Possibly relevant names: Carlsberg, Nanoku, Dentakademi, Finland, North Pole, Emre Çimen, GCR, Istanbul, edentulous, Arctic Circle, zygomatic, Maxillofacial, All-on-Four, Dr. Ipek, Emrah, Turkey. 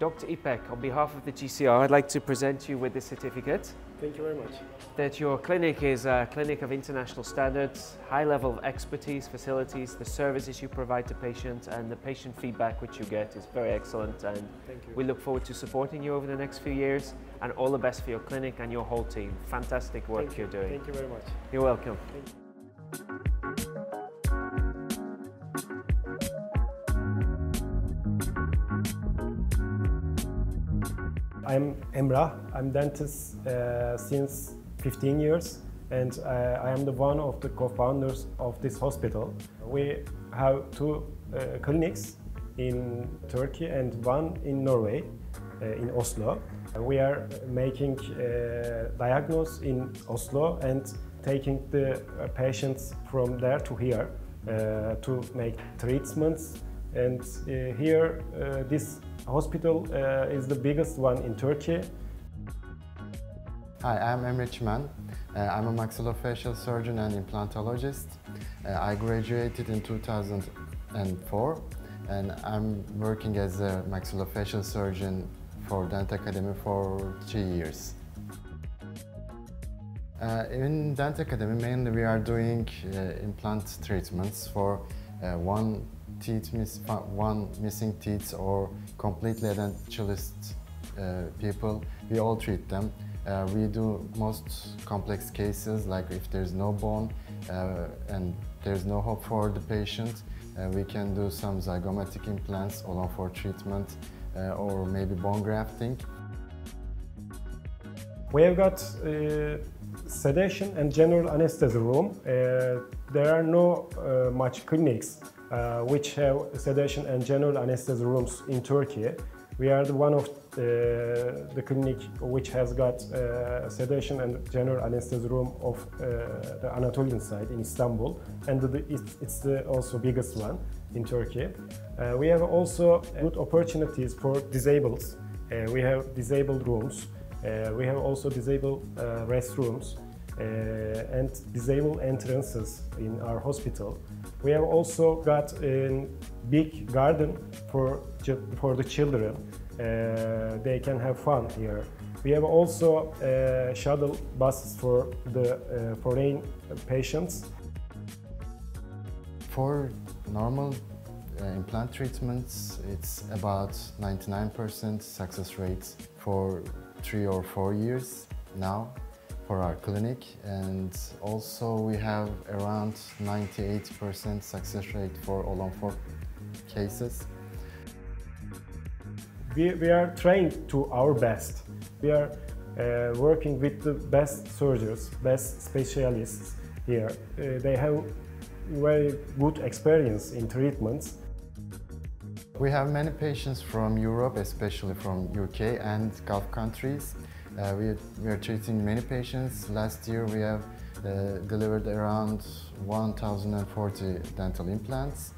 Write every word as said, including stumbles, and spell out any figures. Doctor Ipek, on behalf of the G C R, I'd like to present you with this certificate. Thank you very much. That your clinic is a clinic of international standards, high level of expertise, facilities, the services you provide to patients, and the patient feedback which you get is very excellent. And we look forward to supporting you over the next few years, and all the best for your clinic and your whole team. Fantastic work Thank you're you. doing. Thank you very much. You're welcome. Thank you. I'm Emrah. I'm dentist uh, since fifteen years, and uh, I am the one of the co-founders of this hospital. We have two uh, clinics in Turkey and one in Norway, uh, in Oslo. We are making uh, diagnosis in Oslo and taking the patients from there to here uh, to make treatments. And uh, here, uh, this hospital uh, is the biggest one in Turkey. Hi, I'm Emre Çimen. Uh, I'm a maxillofacial surgeon and implantologist. Uh, I graduated in two thousand four, and I'm working as a maxillofacial surgeon for Dentakademi for three years. Uh, in Dentakademi, mainly we are doing uh, implant treatments for uh, one teeth miss, one missing teeth or completely edentulous uh, people. We all treat them. Uh, we do most complex cases, like if there's no bone uh, and there's no hope for the patient, uh, we can do some zygomatic implants, all-on-four treatment, uh, or maybe bone grafting. We have got uh, sedation and general anesthesia room. Uh, there are no uh, much clinics Uh, which have sedation and general anesthesia rooms in Turkey. We are the one of uh, the clinic which has got uh, sedation and general anesthesia room of uh, the Anatolian side in Istanbul, and the, it's, it's the also biggest one in Turkey. Uh, we have also good opportunities for disabled. Uh, we have disabled rooms. Uh, we have also disabled uh, restrooms. Uh, and disabled entrances in our hospital. We have also got a big garden for, for the children. Uh, they can have fun here. We have also uh, shuttle buses for the uh, foreign patients. For normal uh, implant treatments, it's about ninety-nine percent success rates for three or four years now. For our clinic, and also we have around ninety-eight percent success rate for all-on-four cases. We, we are trained to our best. We are uh, working with the best surgeons, best specialists here. Uh, they have very good experience in treatments. We have many patients from Europe, especially from U K and Gulf countries. Uh, we, we are treating many patients. Last year we have uh, delivered around one thousand forty dental implants.